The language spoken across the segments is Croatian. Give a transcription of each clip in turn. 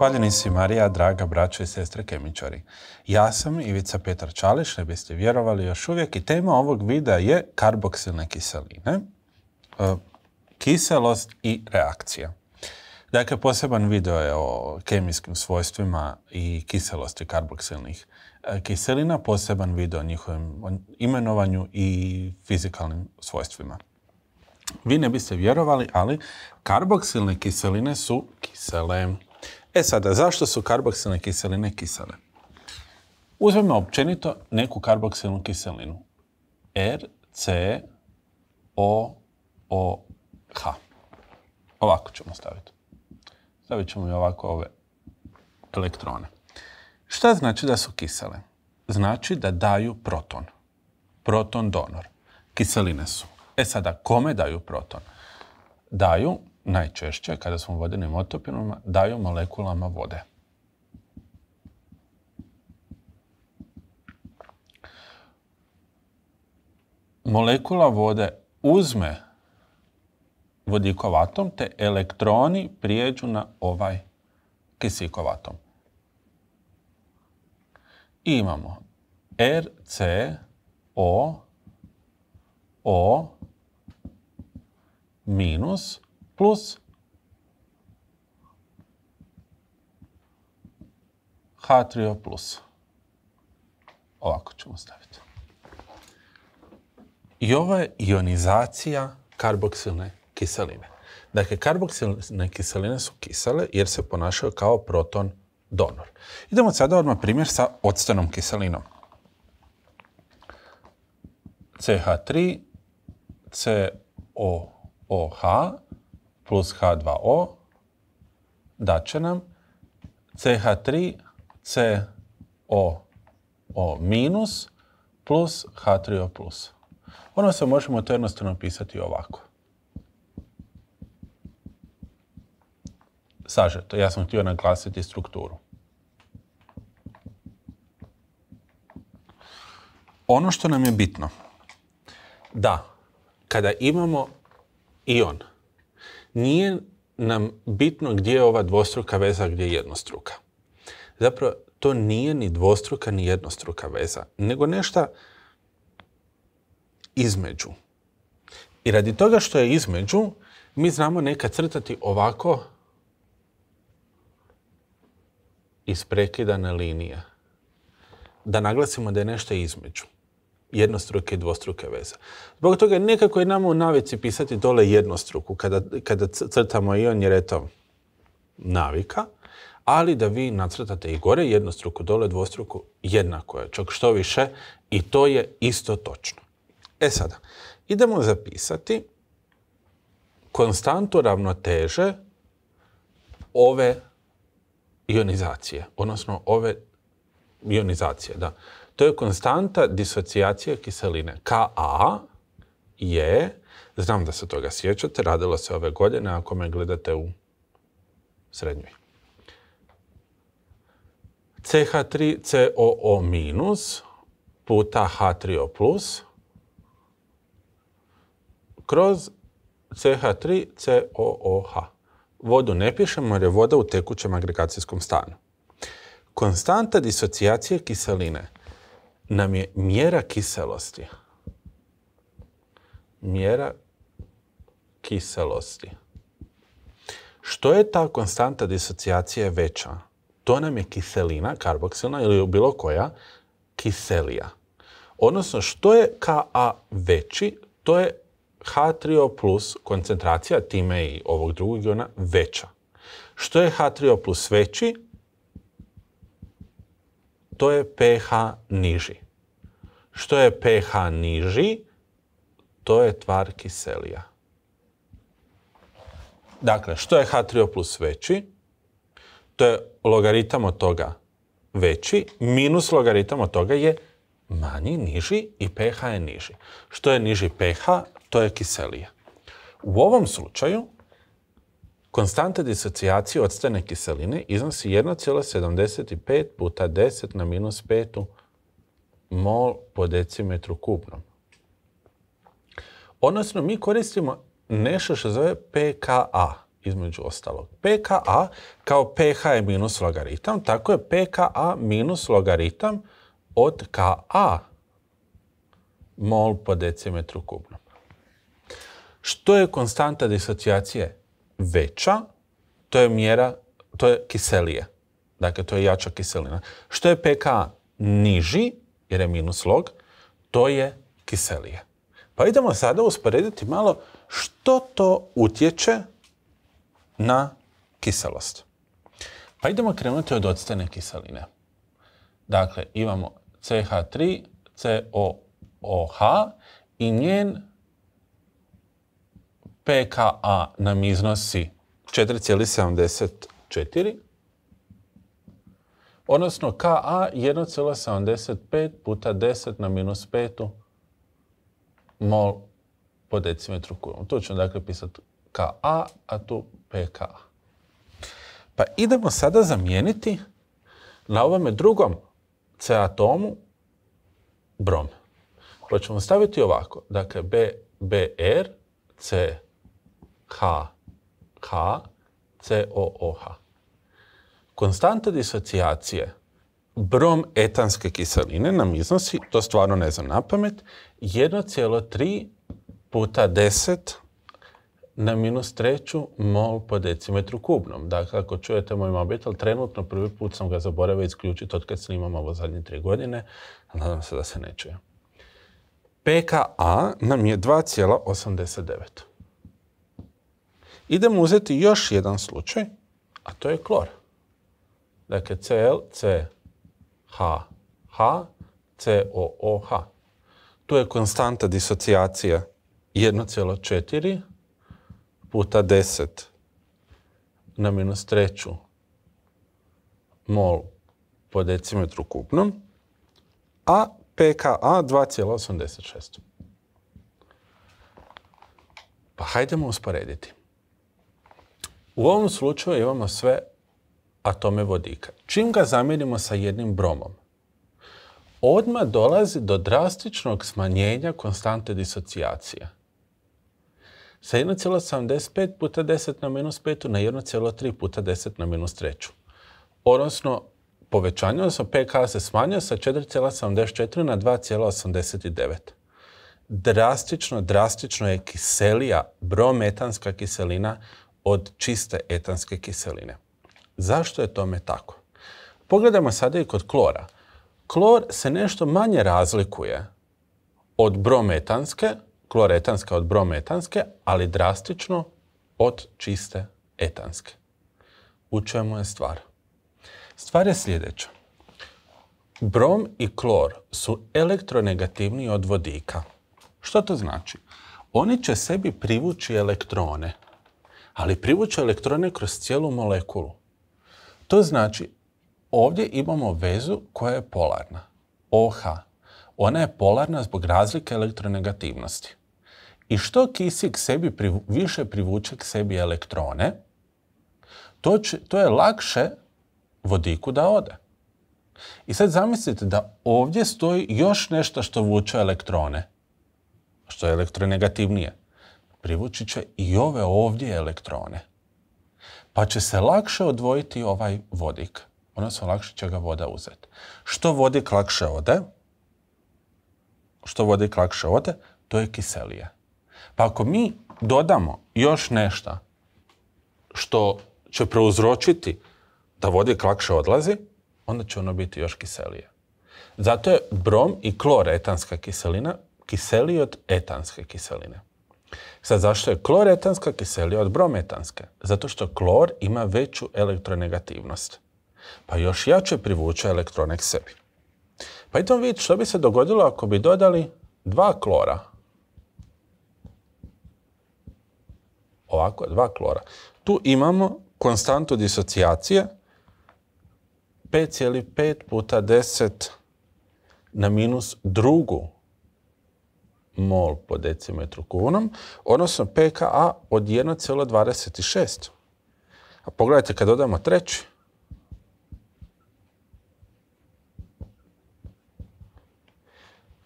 Hvaljen si Marija, draga braćo i sestre kemičari. Ja sam Ivica Petar Čališ, ne biste vjerovali još uvijek, i tema ovog videa je karboksilne kiseline, kiselost i reakcija. Dakle, poseban video je o kemijskim svojstvima i kiselosti karboksilnih kiselina, poseban video o njihovom imenovanju i fizikalnim svojstvima. Vi ne biste vjerovali, ali karboksilne kiseline su kisele. E sada, zašto su karboksilne kiseline kisele? Uzmemo općenito neku karboksilnu kiselinu. RCOOH. Ovako ćemo staviti. Stavit ćemo i ovako ove elektrone. Šta znači da su kisele? Znači da daju proton. Proton donor. Kiseline su. E sada, kome daju proton? Daju, najčešće, kada smo u vodenim otopinama, daju molekulama vode. Molekula vode uzme vodikov atom, te elektroni prijeđu na ovaj kisikov atom. I imamo RCOO minus plus H3O+. Ovako ćemo staviti. I ovo je ionizacija karboksilne kiseline. Dakle, karboksilne kiseline su kisele jer se ponašaju kao proton donor. Idemo sada odmah primjer sa octenom kiselinom. CH3COOH plus H2O daće nam CH3COO minus plus H3O plus. Ono se možemo to jednostavno pisati ovako. Sažeto, ja sam htio naglasiti strukturu. Ono što nam je bitno, da kada imamo ion, nije nam bitno gdje je ova dvostruka veza, gdje je jednostruka. Zapravo, to nije ni dvostruka, ni jednostruka veza, nego nešto između. I radi toga što je između, mi znamo nekad crtati ovako isprekidane linije. Da naglasimo da je nešto između. Jednostruke i dvostruke veze. Zbog toga nekako je nama u navici pisati dole jednostruku kada crtamo ion, jer je to navika, ali da vi nacrtate i gore jednostruku, dole dvostruku, jednako je, čak što više, i to je isto točno. E sada, idemo zapisati konstantu ravnoteže ove ionizacije, odnosno ove ionizacije, da. To je konstanta disocijacije kiseline. Ka je, znam da se toga sjećate, radilo se ove godine ako me gledate u srednjoj. CH3COO minus puta H3O plus kroz CH3COOH. Vodu ne pišemo jer je voda u tekućem agregacijskom stanu. Konstanta disocijacije kiseline nam je mjera kiselosti. Mjera kiselosti. Što je ta konstanta disocijacije veća? To nam je kiselina, karboksilna ili bilo koja, kiselija. Odnosno, što je Ka veći, to je H3O plus koncentracija, time i ovog drugog iona, veća. Što je H3O plus veći, to je pH niži. Što je pH niži, to je tvar kiselija. Dakle, što je H3O plus veći, to je logaritam od toga veći, minus logaritam od toga je manji, niži, i pH je niži. Što je niži pH, to je kiselija. U ovom slučaju, konstanta disocijacije octene kiseline iznosi 1,75 puta 10 na minus 5 mol po decimetru kubnom. Odnosno, mi koristimo nešto što zove pKa. između ostalog. pKa, kao pH je minus logaritam, tako je pKa minus logaritam od Ka mol po decimetru kubnom. Što je konstanta disocijacije veća, to je mjera, to je kiselija. Dakle, to je jača kiselina. Što je pKa niži, jer je minus log, to je kiselija. Pa idemo sada usporediti malo što to utječe na kiselost. Pa idemo krenuti od octene kiseline. Dakle, imamo CH3COOH i njen pKa nam iznosi 4,74, odnosno Ka 1,75 puta 10 na minus 5 mol po decimetru kubnom. Tu ćemo dakle pisati Ka, a tu pKa. Pa idemo sada zamijeniti na ovome drugom C atomu brom. Pa ćemo staviti ovako, dakle BR, CH, COOH. Konstanta disocijacije brometanske kiseline nam iznosi, to stvarno ne znam na pamet, 1,3 puta 10 na minus 3 mol po decimetru kubnom. Dakle, ako čujete moj mobitel, trenutno prvi put sam ga zaboravio isključiti od kad snimam ovo zadnje 3 godine. Nadam se da se ne čuje. pKa nam je 2,89. Idemo uzeti još jedan slučaj, a to je klor. Dakle, Cl, CH, COOH. Tu je konstanta disocijacije 1,4 puta 10 na minus 3 mol po decimetru kubnom, a pKa 2,86. Pa hajdemo usporediti. U ovom slučaju imamo sve atome vodika. Čim ga zamijenimo sa jednim bromom, odmah dolazi do drastičnog smanjenja konstante disocijacije. Sa 1,75 puta 10 na minus 5 na 1,3 puta 10 na minus 3. Odnosno, povećanje, odnosno pKa se smanjio sa 4,74 na 2,89. Drastično je kiselija, brometanska kiselina, od čiste etanske kiseline. Zašto je tome tako? Pogledajmo sada i kod klora. Klor se nešto manje razlikuje od brometanske, kloretanska od brometanske, ali drastično od čiste etanske. U čemu je stvar? Stvar je sljedeća. Brom i klor su elektronegativniji od vodika. Što to znači? Oni će sebi privući elektrone, ali privuće elektrone kroz cijelu molekulu. To znači, ovdje imamo vezu koja je polarna. OH. Ona je polarna zbog razlike elektronegativnosti. I što kisik sebi više privuče k sebi elektrone, to je lakše vodiku da ode. I sad zamislite da ovdje stoji još nešto što vuče elektrone, što je elektronegativnije. Privući će i ove ovdje elektrone. Pa će se lakše odvojiti ovaj vodik. Odnosno, lakše će ga voda uzeti. Što vodik lakše ode? Što vodik lakše ode? To je kiselija. Pa ako mi dodamo još nešto što će prouzročiti da vodik lakše odlazi, onda će ono biti još kiselije. Zato je brom i kloretanska kiselina kiseliji od etanske kiseline. Sad, zašto je kloretanska kiselija od brometanske? Zato što klor ima veću elektronegativnost. Pa još jače privuče elektrone k sebi. Pa idemo vidjeti što bi se dogodilo ako bi dodali 2 klora. Ovako, 2 klora. Tu imamo konstantu disocijacije 5,5 puta 10 na minus 2 mol po decimetru kubnom, odnosno pKa od 1,26. A pogledajte, kad dodamo 3,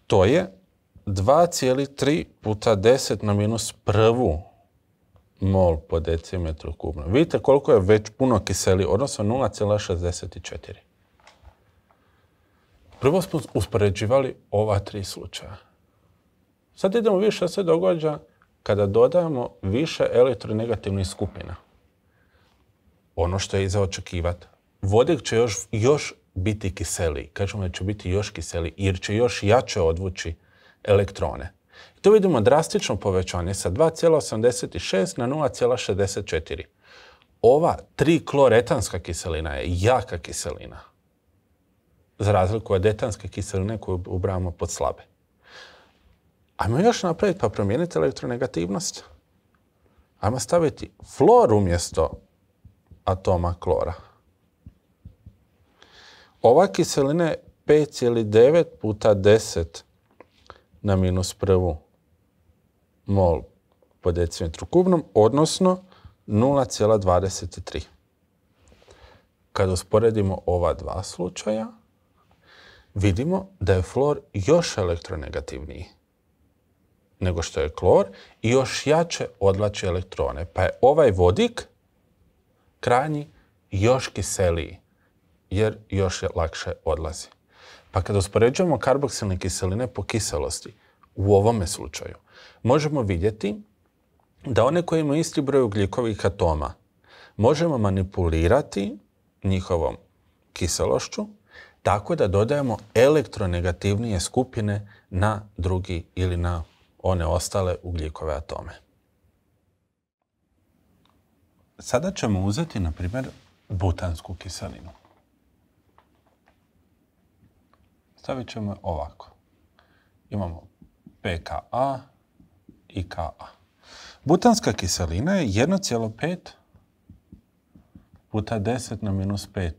to je 2,3 puta 10 na minus 1 mol po decimetru kubnom. Vidite koliko je već puno kiseli, odnosno 0,64. Prvo smo uspoređivali ova tri slučaja. Sad idemo više što se događa kada dodajemo više elektronegativnih skupina. Ono što je i za očekivati. Vodik će još biti kiseli. Kažemo da će biti još kiseli jer će još jače odvući elektrone. I tu vidimo drastično povećanje sa 2,86 na 0,64. Ova trikloretanska kiselina je jaka kiselina. Za razliku od etanske kiseline koju ubrajamo pod slabe. Ajmo još napraviti pa promijeniti elektronegativnost. Ajmo staviti flor umjesto atoma klora. Ova kiselina je 5,9 puta 10 na minus prvu mol po decimetru kubnom, odnosno 0,23. Kad usporedimo ova dva slučaja, vidimo da je fluor još elektronegativniji nego što je klor i još jače odlači elektrone. Pa je ovaj vodik krajnji još kiseliji, jer još je lakše odlazi. Pa kada uspoređujemo karboksilne kiseline po kiselosti, u ovome slučaju, možemo vidjeti da one koje imaju isti broj ugljikovih atoma možemo manipulirati njihovom kiselošću tako da dodajemo elektronegativnije skupine na drugi ili na one ostale ugljikove atome. Sada ćemo uzeti, na primjer, butansku kiselinu. Stavit ćemo ovako. Imamo pKa i Ka. Butanska kiselina je 1,5 puta 10 na minus 5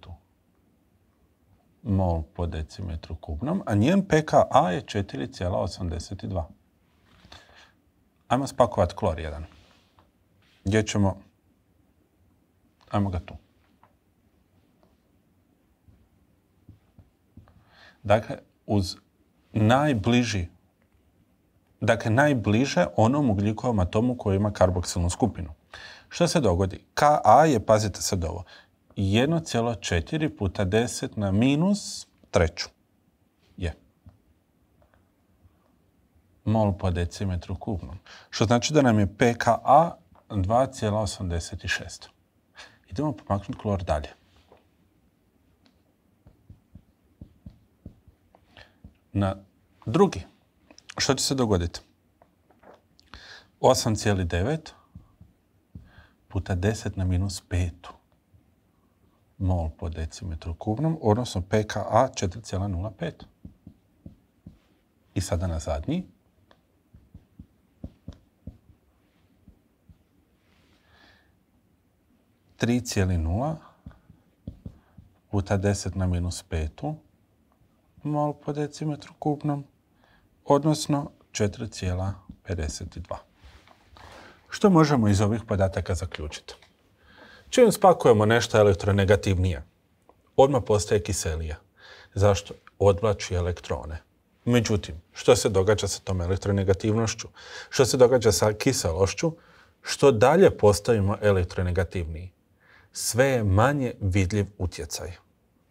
mol po decimetru kubnom, a njen pKa je 4,82. Ajmo spakovati klor 1. Gdje ćemo? Ajmo ga tu. Dakle, uz najbliži, dakle, najbliže onom ugljikovom atomu koji ima karboksilnu skupinu. Što se dogodi? Ka je, pazite sad ovo, 1,4 puta 10 na minus treću je mol po decimetru kubnom. Što znači da nam je pKa 2,86. Idemo pomaknuti klor dalje. Na drugi, što će se dogoditi? 8,9 puta 10 na minus 5 mol po decimetru kubnom, odnosno pKa 4,05. I sada na zadnji. 3,0 puta 10 na minus 5 mol po decimetru kubnom, odnosno 4,52. Što možemo iz ovih podataka zaključiti? Čim spakujemo nešto elektronegativnije, odmah postaje kiselija. Zašto? Odvlači elektrone. Međutim, što se događa sa tom elektronegativnošću? Što se događa sa kiselošću? Što dalje postavimo elektronegativniji, sve je manje vidljiv utjecaj.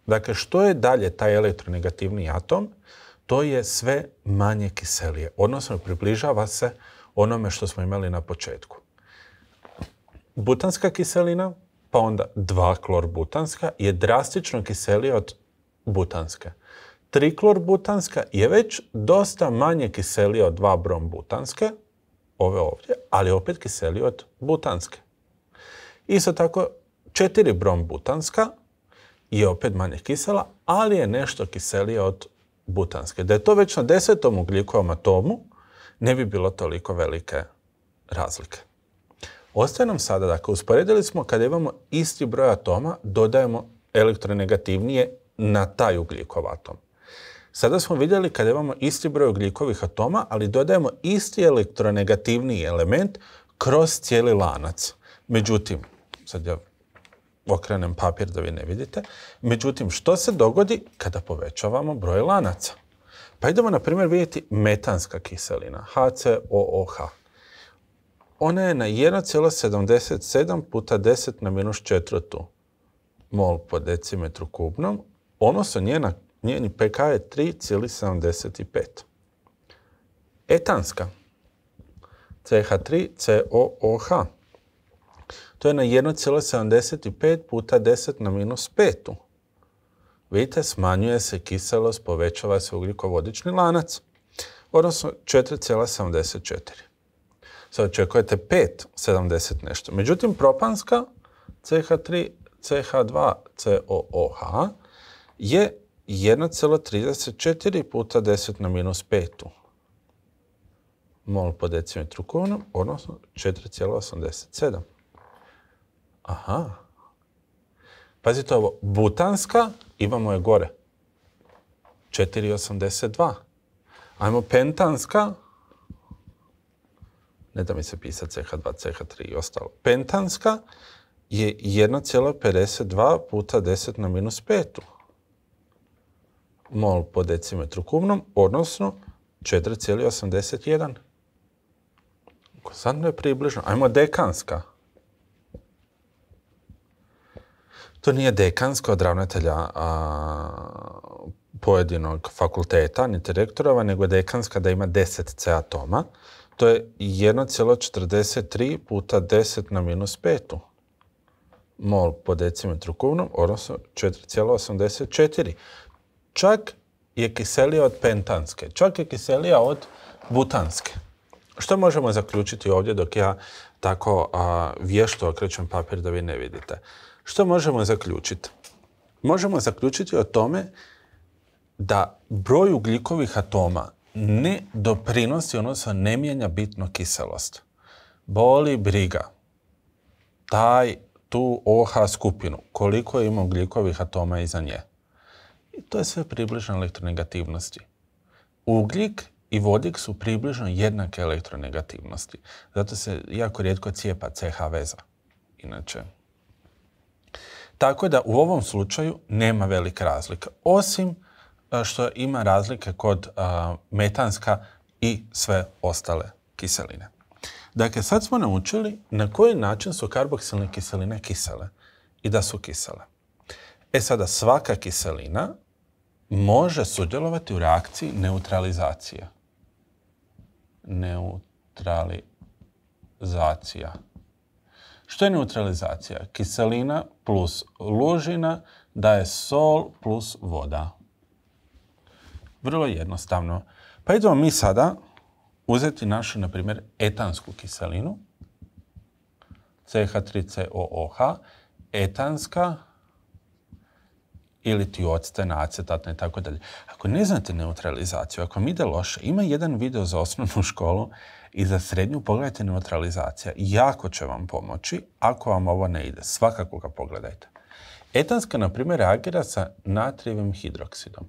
Dakle, što je dalje taj elektronegativni atom, to je sve manje kiselije, odnosno približava se onome što smo imali na početku. Butanska kiselina, pa onda 2-klorbutanska, je drastično kiselija od butanske. 3-klorbutanska je već dosta manje kiselija od 2-brombutanske, ove ovdje, ali opet kiseli od butanske. Isto tako, 4-brombutanska je opet manje kisela, ali je nešto kiselija od butanske. Da je to već na 10. ugljikovom atomu, ne bi bilo toliko velike razlike. Ostaje nam sada, dakle, usporedili smo kada imamo isti broj atoma, dodajemo elektronegativnije na taj ugljikov atom. Sada smo vidjeli kada imamo isti broj ugljikovih atoma, ali dodajemo isti elektronegativni element kroz cijeli lanac. Međutim, sad ja okrenem papir da vi ne vidite, međutim, što se dogodi kada povećavamo broj lanaca? Pa idemo, na primjer, vidjeti metanska kiselina, HCOOH. ona je na 1,77 puta 10 na minus četvrtu mol po decimetru kubnom, odnosno njeni pK je 3,75. Etanska, CH3COOH, to je na 1,75 puta 10 na minus petu. Vidite, smanjuje se kiselost, povećava se ugljikovodični lanac, odnosno 4,74. Sad očekujete 5,70 nešto. Međutim, propanska CH3, CH2COOH je 1,34 puta 10 na minus 5 mol po decimetru kubnom, odnosno 4,87. Aha. Pazite ovo, butanska, imamo je gore, 4,82. Ajmo pentanska, ne da mi se pisa CH2, CH3 i ostalo. Pentanska je 1,52 puta 10 na minus 5 mol po decimetru kubnom, odnosno 4,81. Konstantno je približno. Ajmo dekanska. To nije dekanska od ravnatelja pojedinog fakulteta, niti rektorova, nego je dekanska da ima 10 C atoma. To je 1,43 puta 10 na minus 5 mol po decimetru kubnom, odnosno 4,84. Čak je kiselija od pentanske, čak je kiselija od butanske. Što možemo zaključiti ovdje dok ja tako vješto okrećem papir da vi ne vidite? Što možemo zaključiti? Možemo zaključiti o tome da broj ugljikovih atoma ne doprinosi, odnosno ne mijenja bitno kiselost. Boli briga tu OH skupinu, koliko ima ugljikovih atoma iza nje. I to je sve približno elektronegativnosti. Ugljik i vodik su približno jednake elektronegativnosti. Zato se jako rijetko cijepa CH veza. Inače. Tako da u ovom slučaju nema velike razlike. Osim što ima razlike kod metanska i sve ostale kiseline. Dakle, sad smo naučili na koji način su karboksilne kiseline kisele i da su kisele. E sada, svaka kiselina može sudjelovati u reakciji neutralizacije. Neutralizacija. Što je neutralizacija? Kiselina plus lužina daje sol plus voda. Vrlo jednostavno. Pa idemo mi sada uzeti našu, na primjer, etansku kiselinu. CH3COOH, etanska ili ti octena, acetatna i tako dalje. Ako ne znate neutralizaciju, ako mi ide loše, ima jedan video za osnovnu školu i za srednju, pogledajte neutralizacija. Jako će vam pomoći ako vam ovo ne ide. Svakako ga pogledajte. Etanska, na primjer, reagira sa natrijevim hidroksidom.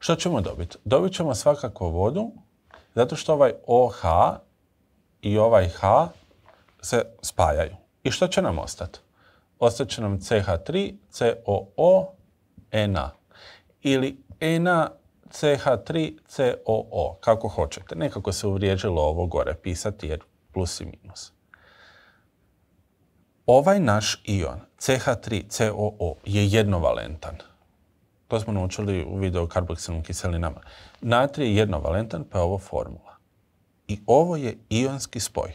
Što ćemo dobiti? Dobit ćemo svakako vodu, zato što ovaj OH i ovaj H se spajaju. I što će nam ostati? Ostat će nam CH3COONa ili NaCH3COO, kako hoćete. Nekako se uvriježilo ovo gore pisati jer plus i minus. Ovaj naš ion, CH3COO, je jednovalentan. To smo naučili u videu o karboksilnim kiselinama. Natrij je jednovalentan, pa je ovo formula. I ovo je ionski spoj.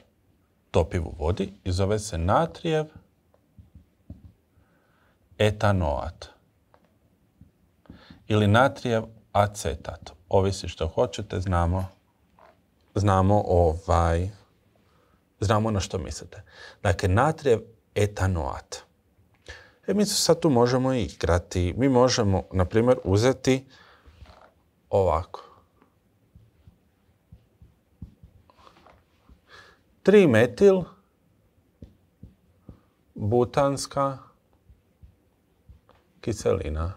Topi u vodi i zove se natrijev etanoat ili natrijev acetat. Ovisi što hoćete, znamo na što mislite. Dakle, natrijev etanoat. Mi se sad tu možemo igrati. Mi možemo, na primjer, uzeti ovako. 3-metil-butanska kiselina.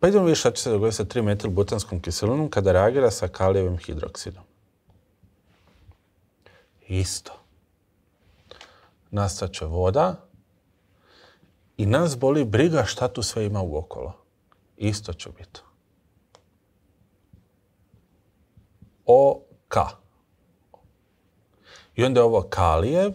Pa idemo vidjeti šta će se dogoditi sa 3-metil-butanskom kiselinom kada reagira sa kalijevim hidroksidom. Isto. Nastat će voda i nas boli briga šta tu sve ima uokolo. Isto će biti. CrO3. I onda je ovo kalijev,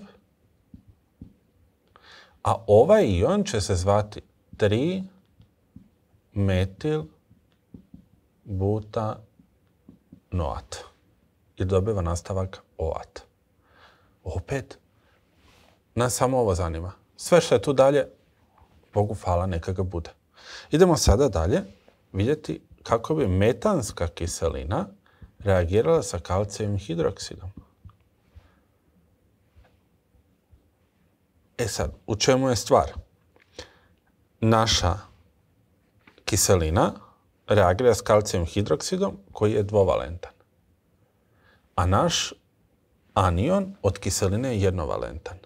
a ovaj ion će se zvati 3-metil-butanoat. I dobiva nastavak OAT. Opet, nas samo ovo zanima. Sve što je tu dalje, Bogu hvala, neka ga bude. Idemo sada dalje vidjeti kako bi metanska kiselina reagirala sa kalcijevim hidroksidom. E sad, u čemu je stvar? Naša kiselina reagira s kalcijevim hidroksidom koji je dvovalentan. A naš anion od kiseline je jednovalentan.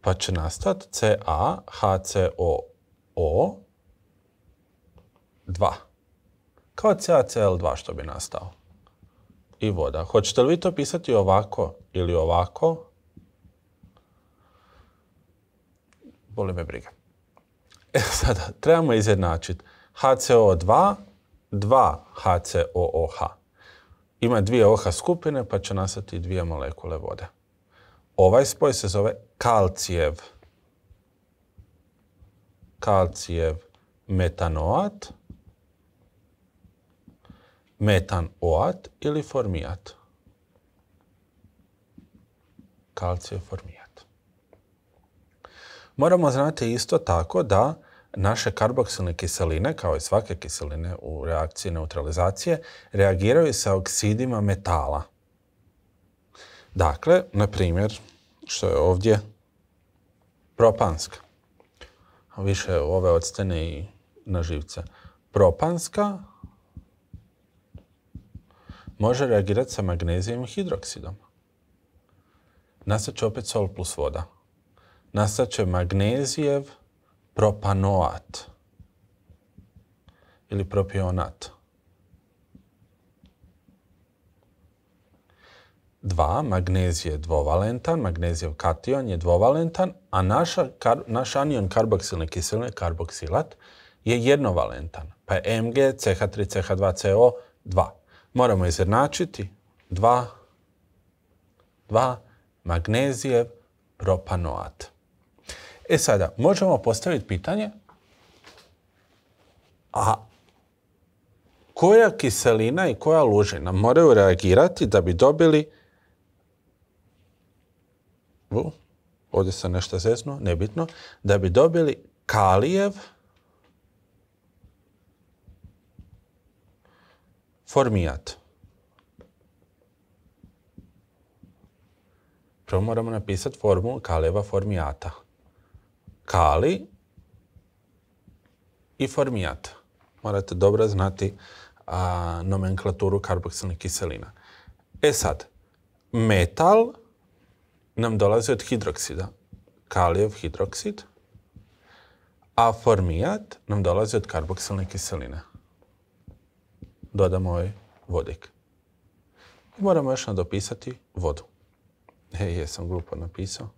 Pa će nastati CaHCOO2. Kao CaCl2 što bi nastao. I voda. Hoćete li vi to pisati ovako ili ovako? Boli me briga. E sada, trebamo izjednačiti HCO2, 2HCOOH. Ima dvije OH skupine, pa će nastati dvije molekule vode. Ovaj spoj se zove kalcijev metanoat, metanoat ili formijat. Kalcijev formijat. Moramo znati isto tako da naše karboksilne kiseline, kao i svake kiseline u reakciji neutralizacije, reagiraju sa oksidima metala. Dakle, na primjer, što je ovdje propanska. Više ove octene i na živce. Propanska može reagirati sa magnezijevim hidroksidom. Nastat će opet sol plus voda. Nastat će magnezijev propanoat ili propionat. 2, magnezij je dvovalentan, magnezijev kation je dvovalentan, a naš anion karboksilne kiseline, karboksilat, je jednovalentan. Pa je Mg, CH3CH2CO, 2. Moramo izjednačiti 2 magnezijev propanoat. E sada, možemo postaviti pitanje, a koja kiselina i koja lužina moraju reagirati da bi dobili... Ovdje sam nešto zeznuo, nebitno. Da bi dobili kalijev formijat. Prvo moramo napisati formulu kalijeva formijata. Kali i formijat. Morate dobro znati nomenklaturu karboksilnih kiselina. E sad, metal nam dolazi od hidroksida. Kalijev hidroksid. A formijat nam dolazi od karboksilne kiseline. Dodamo ovaj vodik. I moramo još nadopisati vodu. Jesam glupo napisao.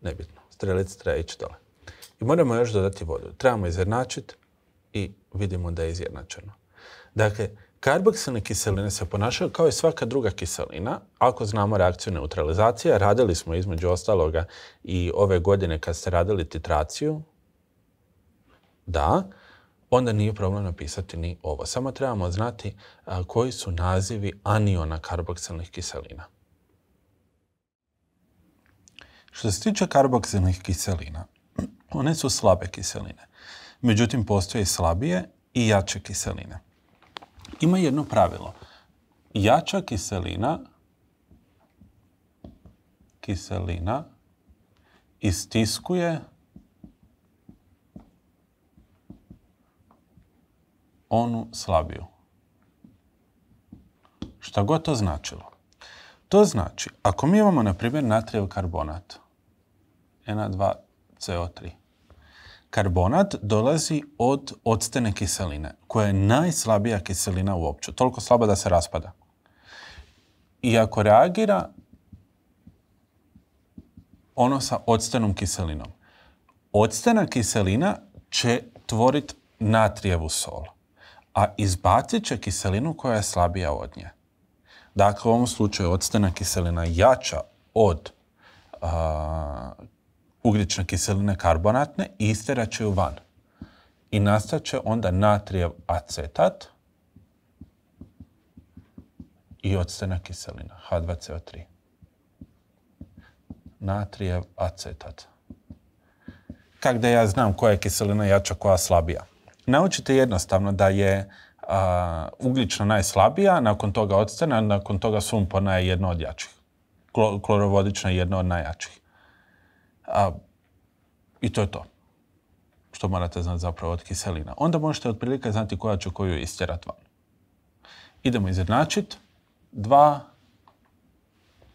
Nebitno. Strelic treba ići dole. I moramo još dodati vodu. Trebamo izjednačiti i vidimo da je izjednačeno. Dakle, karboksilne kiseline se ponašaju kao i svaka druga kiselina. Ako znamo reakciju neutralizacije, radili smo između ostaloga i ove godine kad ste radili titraciju, da, onda nije problem napisati ni ovo. Samo trebamo znati koji su nazivi aniona karboksilnih kiselina. Što se tiče karboksilnih kiselina, one su slabe kiseline. Međutim, postoje i slabije i jače kiseline. Ima jedno pravilo. Jača kiselina istiskuje onu slabiju. Šta god to značilo? To znači, ako mi imamo, na primjer, natrijev karbonat, Na2CO3, karbonat dolazi od octene kiseline, koja je najslabija kiselina uopće. Toliko slaba da se raspada. I ako reagira ono sa octenom kiselinom, octena kiselina će tvoriti natrijevu sol, a izbacit će kiselinu koja je slabija od nje. Dakle, u ovom slučaju octena kiselina jača od ugljične kiseline karbonatne i isterat će ju van. I nastat će onda natrijev acetat i octena kiselina, H2CO3. Natrijev acetat. Kako da ja znam koja je kiselina jača, koja slabija? Naučite jednostavno da je ugljična najslabija, nakon toga octena, nakon toga sumporna je jedna od jačih. Klorovodična je jedna od najjačih. I to je to što morate znati zapravo od kiselina. Onda možete otprilike znati koja će koju istjerati van. Idemo izjednačiti. 2,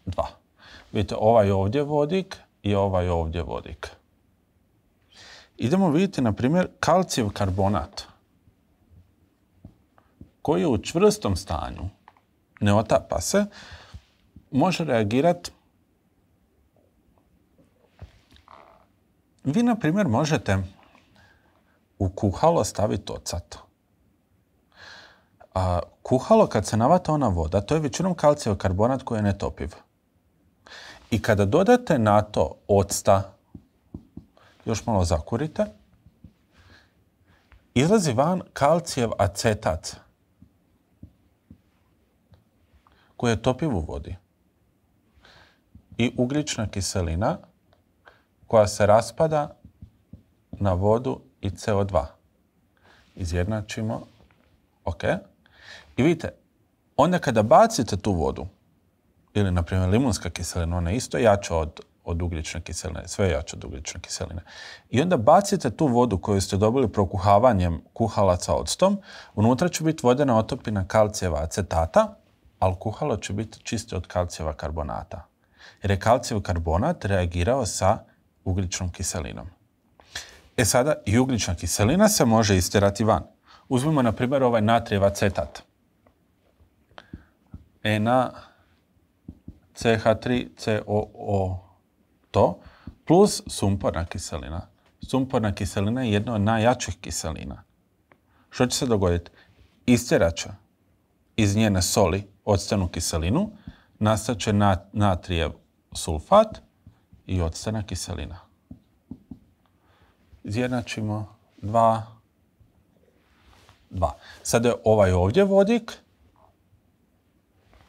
2. Vidite, ovaj ovdje vodik i ovaj ovdje vodik. Idemo vidjeti, na primjer, kalcijev karbonat, koji je u čvrstom stanju, ne otapa se, može reagirati. Vi, na primjer, možete u kuhalo staviti ocat. Kuhalo, kad se navata ona voda, to je većinom kalcijev karbonat koji je netopiv. I kada dodate na to octa, još malo zakurite, izlazi van kalcijev acetat, koji je topiv u vodi. I ugljična kiselina, koja se raspada na vodu i CO2. Izjednačimo. Ok. I vidite, onda kada bacite tu vodu, ili, na primjer, limunska kiselina, ona je isto jača od ugljične kiseline, sve je jače od ugljične kiseline. I onda bacite tu vodu koju ste dobili prokuhavanjem kuhala sa octom, unutra će biti vodena otopina kalcijeva acetata, ali kuhalo će biti čiste od kalcijeva karbonata. Jer je kalcijev karbonat reagirao sa ugljičnom kiselinom. E sada, i ugljična kiselina se može istjerati van. Uzmimo, na primjer, ovaj natrijev acetat. Na CH3COO to, plus sumporna kiselina. Sumporna kiselina je jedna od najjačih kiselina. Što će se dogoditi? Istjerat će iz njene soli octenu kiselinu, nastat će natrijev sulfat i octena kiselina. Izjednačimo 2, 2. Sada je ovaj ovdje vodik,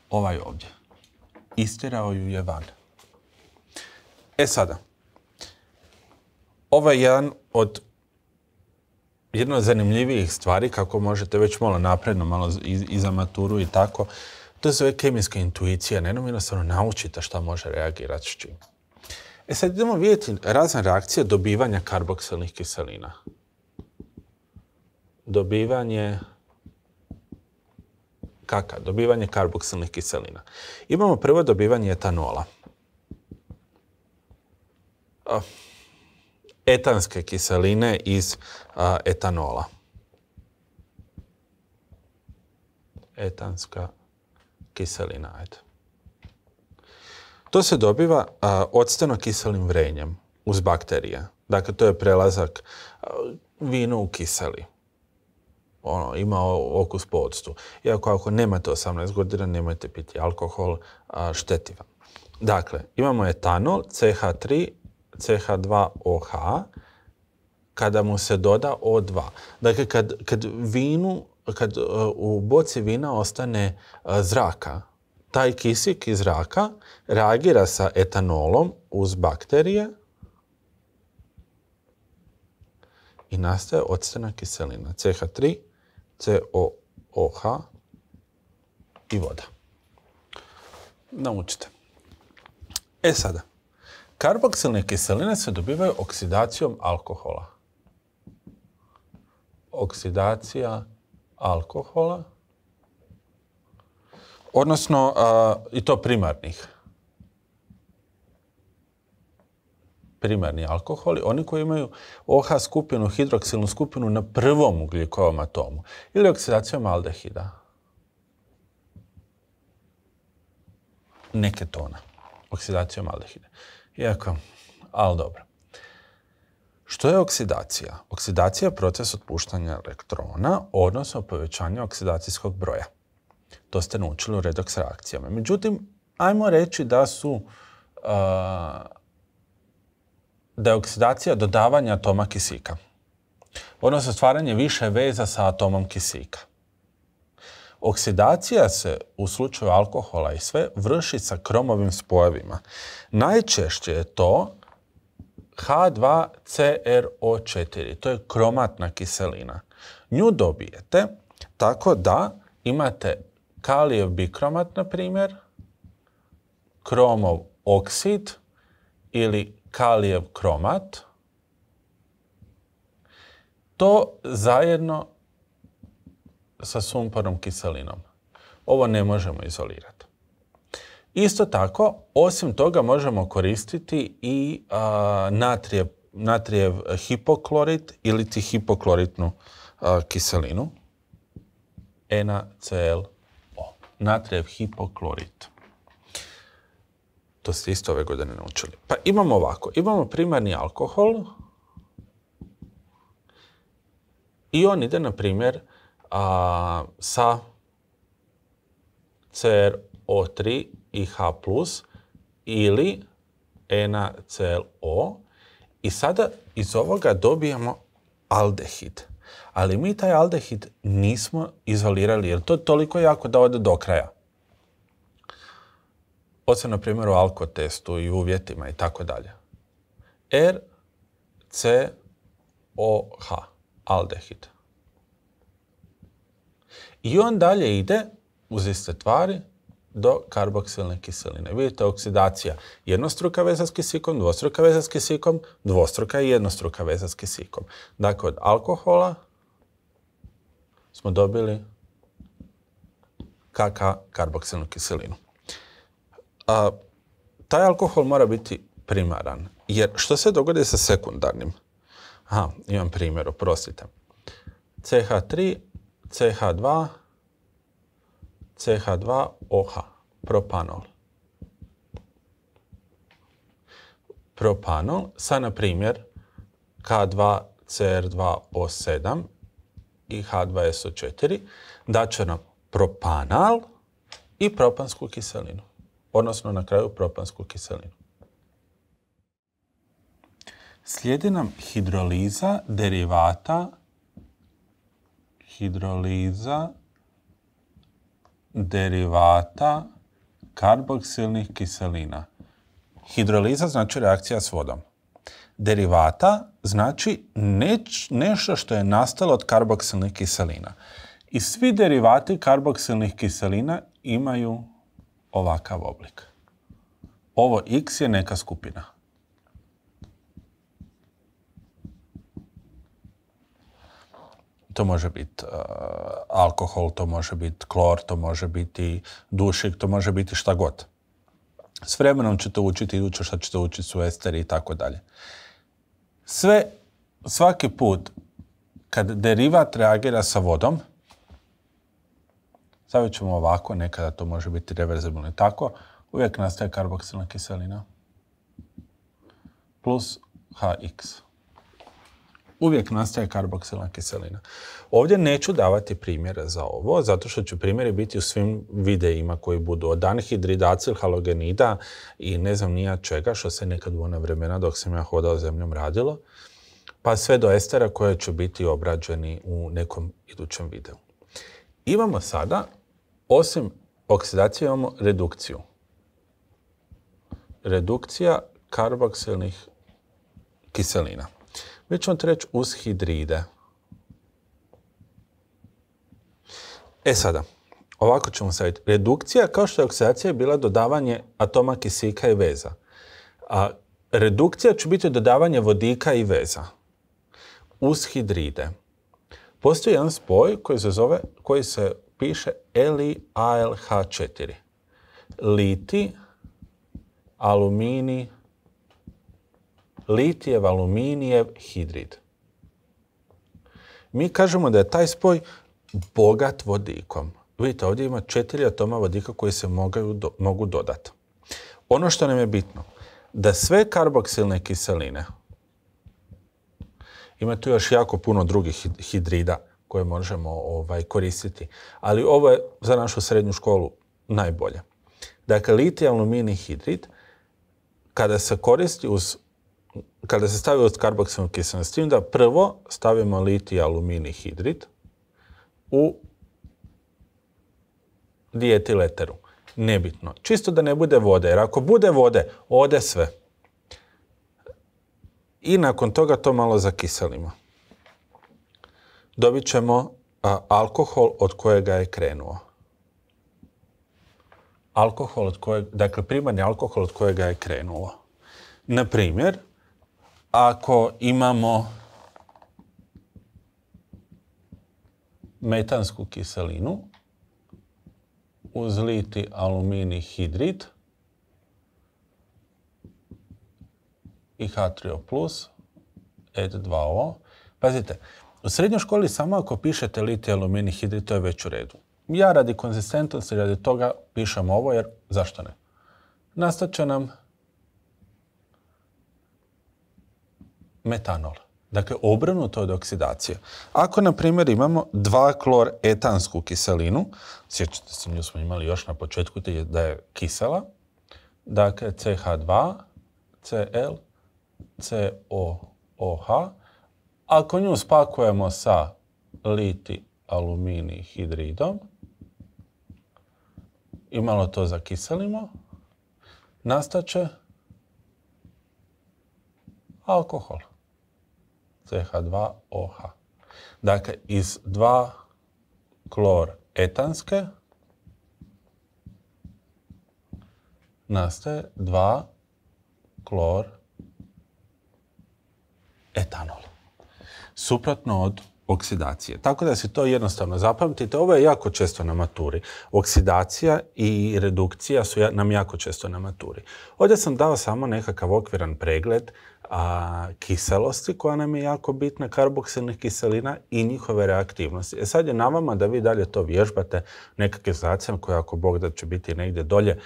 ovaj ovdje. Istjerao ju je van. E sada, ovo je jedna od zanimljivijih stvari, kako možete već malo napredno, malo i za maturu i tako, to su ove kemijske intuicije, ne jednom jednostavno naučite šta može reagirati s čim. E sad idemo vidjeti razne reakcije dobivanja karboksilnih kiselina. Dobivanje kaka? Dobivanje karboksilnih kiselina. Imamo prvo dobivanje etanola. Etanske kiseline iz etanola. Etanska kiselina. Ajde. To se dobiva octeno kiselim vrenjem uz bakterije. Dakle, to je prelazak vino u kiseli. Ono, ima okus po octu. Iako ako nemate 18 godina, nemojte piti alkohol, štetiva. Dakle, imamo etanol CH3CH2OH kada mu se doda O2. Dakle, kad u boci vina ostane zraka, taj kisik iz zraka reagira sa etanolom uz bakterije i nastaje octena kiselina CH3COOH i voda. Naučite. E sada, karboksilne kiseline se dobivaju oksidacijom alkohola. Oksidacija alkohola, odnosno i to primarnih. Primarni alkoholi, oni koji imaju OH skupinu, hidroksilnu skupinu na prvom ugljikovom atomu ili oksidacijom aldehida. Neke tona. Oksidacijom aldehida. Iako, ali dobro. Što je oksidacija? Oksidacija je proces otpuštanja elektrona, odnosno povećanja oksidacijskog broja. To ste naučili u redoks reakcijama. Međutim, ajmo reći da su da je oksidacija dodavanje atoma kisika, odnosno stvaranje više veza sa atomom kisika. Oksidacija se u slučaju alkohola i sve vrši sa kromovim spojevima. Najčešće je to H2CRO4, to je kromatna kiselina. Nju dobijete tako da imate kalijev bikromat, na primjer, kromov oksid ili kalijev kromat. To zajedno sa sumpornom kiselinom. Ovo ne možemo izolirati. Isto tako, osim toga možemo koristiti i natrijev hipoklorit ili hipokloritnu kiselinu. NaClO. Natrijev hipoklorit. To ste isto ove godine naučili. Pa imamo ovako. Imamo primarni alkohol i on ide, na primjer, sa CrO3 i H+, ili NaClO. I sada iz ovoga dobijamo aldehid. Ali mi taj aldehid nismo izolirali, jer to je toliko jako da ode do kraja. Osim, na primjer, u alkotestu i uvjetima i tako dalje. RCOH, aldehid. I on dalje ide uz iste tvari do karboksilne kiseline. Vidite, oksidacija jednostruka veza s kisikom, dvostruka veza s kisikom, dvostruka i jednostruka veza s kisikom. Dakle, od alkohola smo dobili KK karboksilnu kiselinu. Taj alkohol mora biti primaran. Jer što se dogodi sa sekundarnim? Imam primjer, oprostite. CH3, CH2, CH2OH, propanol. Propanol sa, na primjer, K2CR2O7 i H2SO4 daće nam propanal i propansku kiselinu, odnosno na kraju propansku kiselinu. Slijedi nam hidroliza derivata karboksilnih kiselina. Hidroliza znači reakcija s vodom. Derivata znači nešto što je nastalo od karboksilnih kiselina. I svi derivati karboksilnih kiselina imaju ovakav oblik. Ovo X je neka skupina. To može biti alkohol, to može biti klor, to može biti dušik, to može biti šta god. S vremenom ćete učiti iduće šta ćete učiti su esteri i tako dalje. Svaki put kad derivat reagira sa vodom, stavit ćemo ovako, nekada to može biti reverzibilno i tako, uvijek nastaje karboksilna kiselina plus HX. Uvijek nastaje karboksilna kiselina. Ovdje neću davati primjere za ovo, zato što će primjeri biti u svim videima koji budu od anhidridacija, halogenida i ne znam nija čega, što se nekad u ona vremena dok sam ja hodao zemljom radilo, pa sve do estera koje će biti obrađeni u nekom idućem videu. Imamo sada, osim oksidacije, imamo redukciju. Redukcija karboksilnih kiselina. Mi ćemo to reći uz hidride. E sada, ovako ćemo staviti. Redukcija, kao što je oksidacija, bila dodavanje atoma kisika i veza. A redukcija će biti dodavanje vodika i veza. Uz hidride. Postoji jedan spoj koji se piše LiAlH4. Litijev aluminijev hidrid. Mi kažemo da je taj spoj bogat vodikom. Vidite, ovdje ima 4 atoma vodika koji se mogu dodati. Ono što nam je bitno, da sve karboksilne kiseline, ima tu još jako puno drugih hidrida koje možemo koristiti. Ali ovo je za našu srednju školu najbolje. Dakle, litij-aluminij hidrid, kada se koristi uz, kada se stavi uz karboksilnu kiselinu, s tim da prvo stavimo litij-aluminij hidrid u dietil-eteru. Nebitno. Čisto da ne bude vode, jer ako bude vode, ode sve. I nakon toga to malo zakiselimo. Dobit ćemo alkohol od kojega je krenuo. Alkohol od kojeg, dakle primarni alkohol od kojega je krenulo. Na primjer, ako imamo metansku kiselinu uz litij-aluminij hidrid i H3O+, H2O. Pazite, u srednjoj školi samo ako pišete litij-aluminij hidrid, to je već u redu. Ja radi konzistentnosti, radi toga pišem ovo, jer zašto ne? Nastat će nam metanol. Dakle, obrnuto od oksidacije. Ako, na primjer, imamo 2-kloretansku kiselinu, sjećate se, nju smo imali još na početku da je kisela, dakle, CH2, Cl, COOH. Ako nju spakujemo sa litij-aluminij hidridom i malo to zakiselimo, nastaće alkohol. CH2OH. Dakle, iz 2-klor-etanske nastaje 2-klor-etanol. Suprotno od oksidacije. Tako da se to jednostavno zapamtite. Ovo je jako često na maturi. Oksidacija i redukcija su nam jako često na maturi. Ovdje sam dao samo nekakav okviran pregled kiselosti koja nam je jako bitna, karboksilnih kiselina i njihove reaktivnosti. E sad je na vama da vi dalje to vježbate nekakvim zadacima koja, ako Bog da, će biti negdje dolje.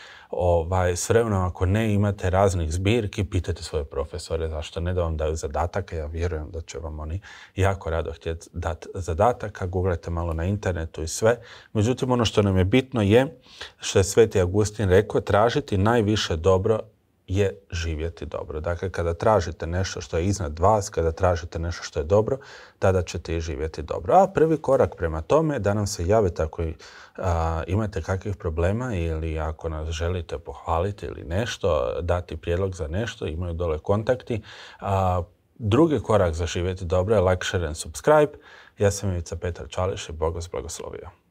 S vremenom, ako ne imate raznih zbirki, pitajte svoje profesore zašto ne da vam daju zadataka. Ja vjerujem da će vam oni jako rado htjeti dati zadataka. Googlajte malo na internetu i sve. Međutim, ono što nam je bitno je, što je Sveti Augustin rekao, tražiti najviše dobro je živjeti dobro. Dakle, kada tražite nešto što je iznad vas, kada tražite nešto što je dobro, tada ćete i živjeti dobro. A prvi korak prema tome je da nam se javite ako imate kakvih problema ili ako nas želite pohvaliti ili nešto, dati prijedlog za nešto, imaju dole kontakti. Drugi korak za živjeti dobro je like, share and subscribe. Ja sam Ivica Petar Čališ i Bog vas blagoslovio.